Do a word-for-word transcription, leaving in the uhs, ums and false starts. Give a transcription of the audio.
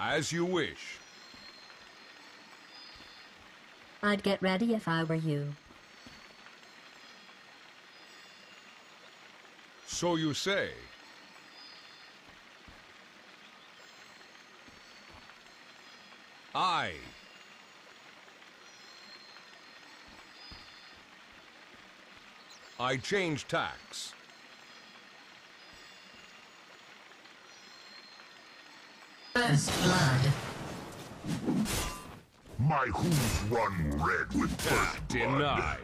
As you wish. I'd get ready if I were you. So you say. Aye. I change tacks. First blood. My hooves run red with first blood. Denied.